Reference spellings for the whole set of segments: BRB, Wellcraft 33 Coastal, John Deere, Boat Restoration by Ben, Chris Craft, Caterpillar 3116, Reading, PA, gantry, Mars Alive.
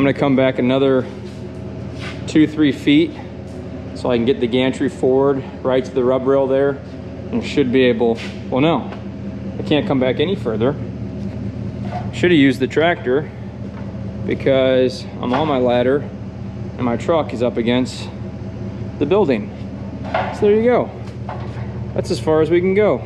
I'm gonna come back another 2-3 feet so I can get the gantry forward right to the rub rail there, and should be able, well no, I can't come back any further. Should have used the tractor because I'm on my ladder and my truck is up against the building. So there you go. That's as far as we can go.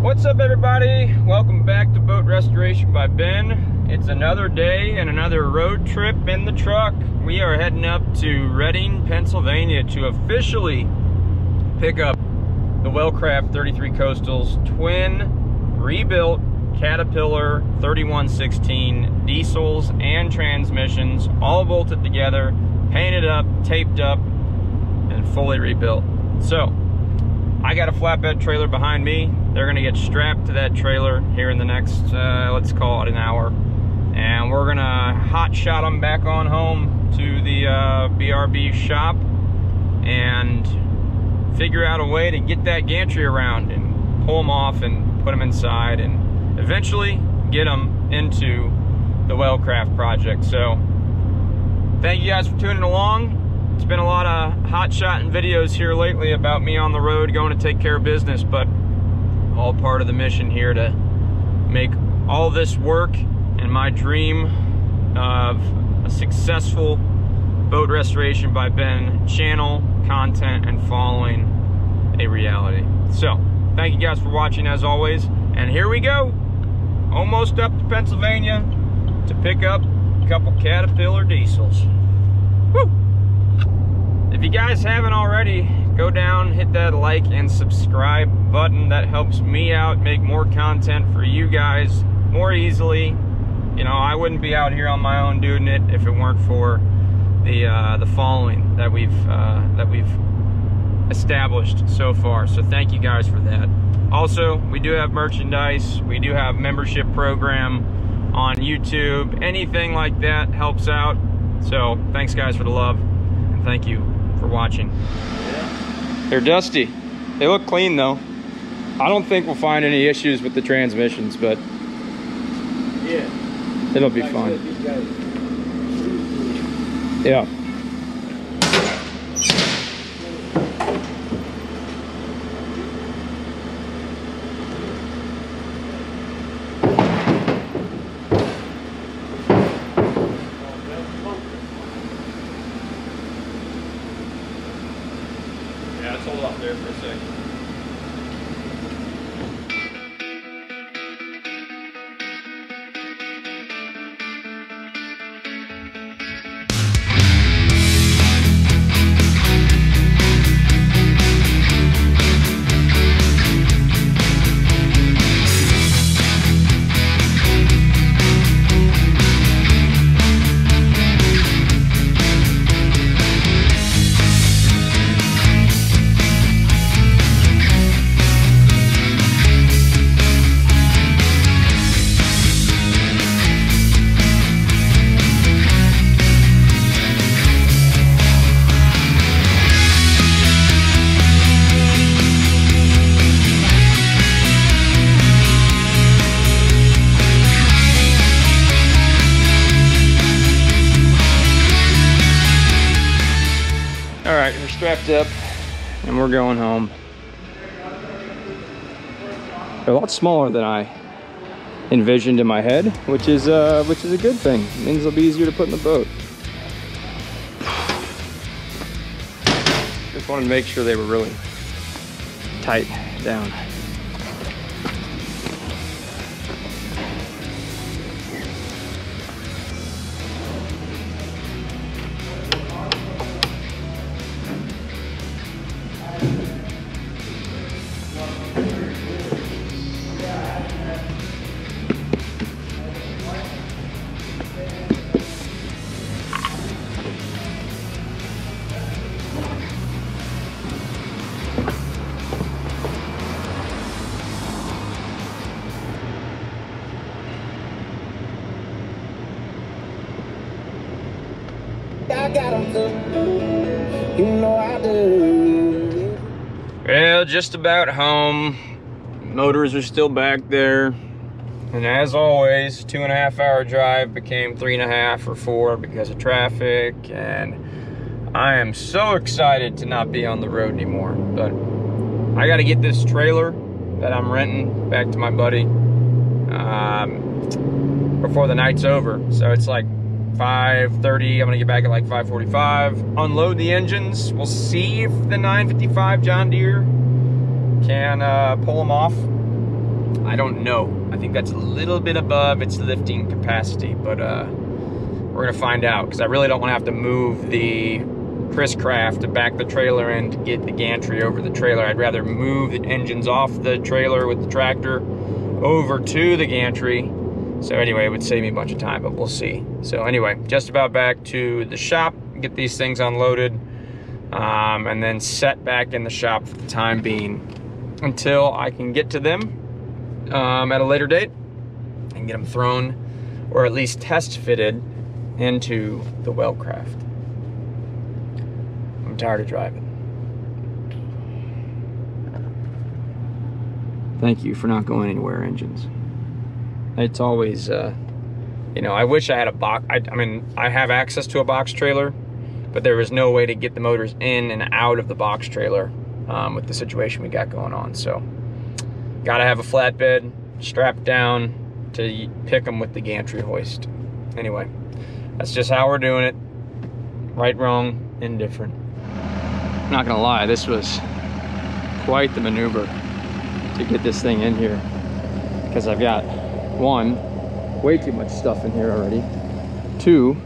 What's up everybody? Welcome back to Boat Restoration by Ben. It's another day and another road trip in the truck. We are heading up to Reading, Pennsylvania to officially pick up the Wellcraft 33 Coastal's twin rebuilt Caterpillar 3116 diesels and transmissions, all bolted together, painted up, taped up, and fully rebuilt. So I got a flatbed trailer behind me. They're gonna get strapped to that trailer here in the next, let's call it an hour. And we're gonna hot shot them back on home to the BRB shop and figure out a way to get that gantry around and pull them off and put them inside and eventually get them into the Wellcraft project. So thank you guys for tuning along. It's been a lot of hot shotting videos here lately about me on the road going to take care of business, but all part of the mission here to make all this work and my dream of a successful Boat Restoration by Ben channel, content, and following a reality. So, thank you guys for watching as always, and here we go! Almost up to Pennsylvania to pick up a couple Caterpillar diesels. Woo! If you guys haven't already, go down, hit that like and subscribe button. That helps me out, make more content for you guys more easily. You know, I wouldn't be out here on my own doing it if it weren't for the following that we've established so far. So thank you guys for that. Also, we do have merchandise. We do have membership program on YouTube. Anything like that helps out. So thanks guys for the love, and thank you for watching. They're dusty. They look clean though. I don't think we'll find any issues with the transmissions, but yeah, it'll be fine. Yeah. Up and we're going home. They're a lot smaller than I envisioned in my head, which is a good thing. It means it'll be easier to put in the boat. Just wanted to make sure they were really tight down. I got them good. You know I do. Well, just about home. Motors are still back there. And as always, 2.5 hour drive became 3.5 or 4 because of traffic. And I am so excited to not be on the road anymore. But I got to get this trailer that I'm renting back to my buddy before the night's over. So it's like 5:30. I'm gonna get back at like 5:45. Unload the engines. We'll see if the 955 John Deere can pull them off. I don't know. I think that's a little bit above its lifting capacity, but we're gonna find out, because I really don't want to have to move the Chris Craft to back the trailer in to get the gantry over the trailer. I'd rather move the engines off the trailer with the tractor over to the gantry. So anyway, it would save me a bunch of time, but we'll see. So anyway, just about back to the shop, get these things unloaded, and then set back in the shop for the time being until I can get to them at a later date and get them thrown, or at least test fitted, into the Wellcraft. I'm tired of driving. Thank you for not going anywhere, engines. It's always, you know, I wish I had a box. I mean, I have access to a box trailer, but there was no way to get the motors in and out of the box trailer with the situation we got going on. So, gotta have a flatbed strapped down to pick them with the gantry hoist. Anyway, that's just how we're doing it. Right, wrong, indifferent. I'm not gonna lie, this was quite the maneuver to get this thing in here, because I've got, one, way too much stuff in here already. Two,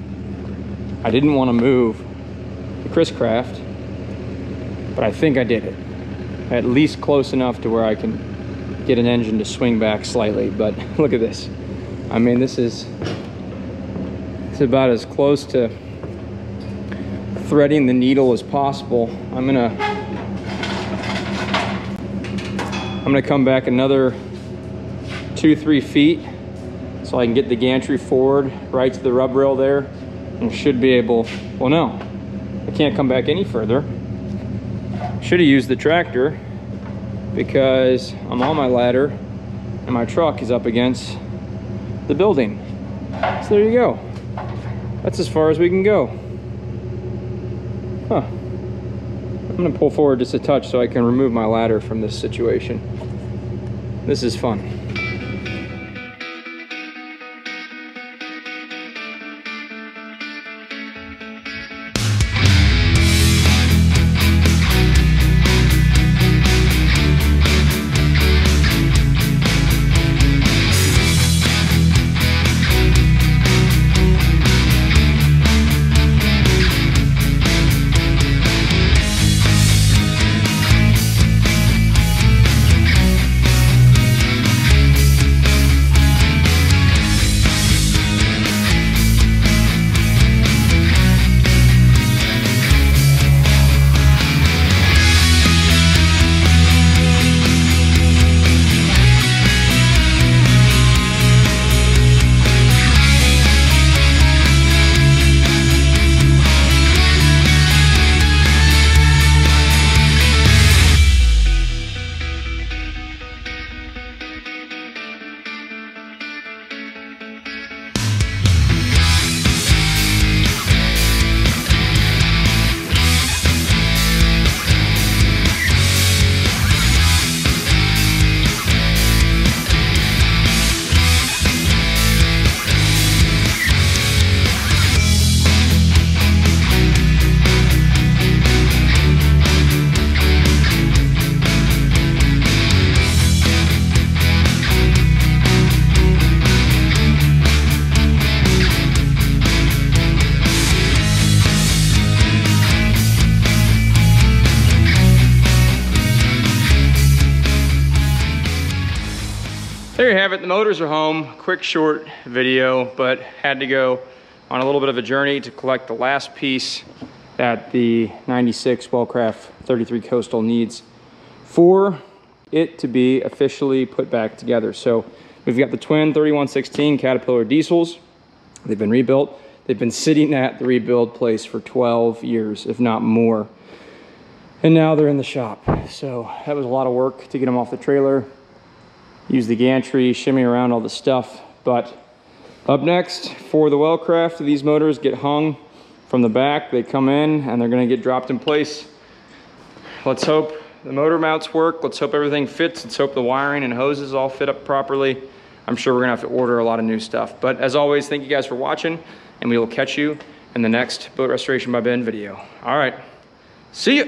I didn't want to move the Chris Craft, but I think I did it. At least close enough to where I can get an engine to swing back slightly, but look at this. I mean, this is, it's about as close to threading the needle as possible. I'm gonna come back another 2-3 feet so I can get the gantry forward right to the rub rail there, and should be able, well, no, I can't come back any further. Should have used the tractor, because I'm on my ladder and my truck is up against the building. So there you go. That's as far as we can go. Huh. I'm gonna pull forward just a touch so I can remove my ladder from this situation. This is fun. There you have it, the motors are home. Quick, short video, but had to go on a little bit of a journey to collect the last piece that the 96 Wellcraft 33 Coastal needs for it to be officially put back together. So we've got the twin 3116 Caterpillar diesels. They've been rebuilt. They've been sitting at the rebuild place for 12 years, if not more. And now they're in the shop. So that was a lot of work to get them off the trailer, use the gantry, shimmy around all the stuff. But up next for the Wellcraft, these motors get hung from the back. They come in and they're going to get dropped in place. Let's hope the motor mounts work. Let's hope everything fits. Let's hope the wiring and hoses all fit up properly. I'm sure we're going to have to order a lot of new stuff. But as always, thank you guys for watching, and we will catch you in the next Boat Restoration by Ben video. All right, see ya.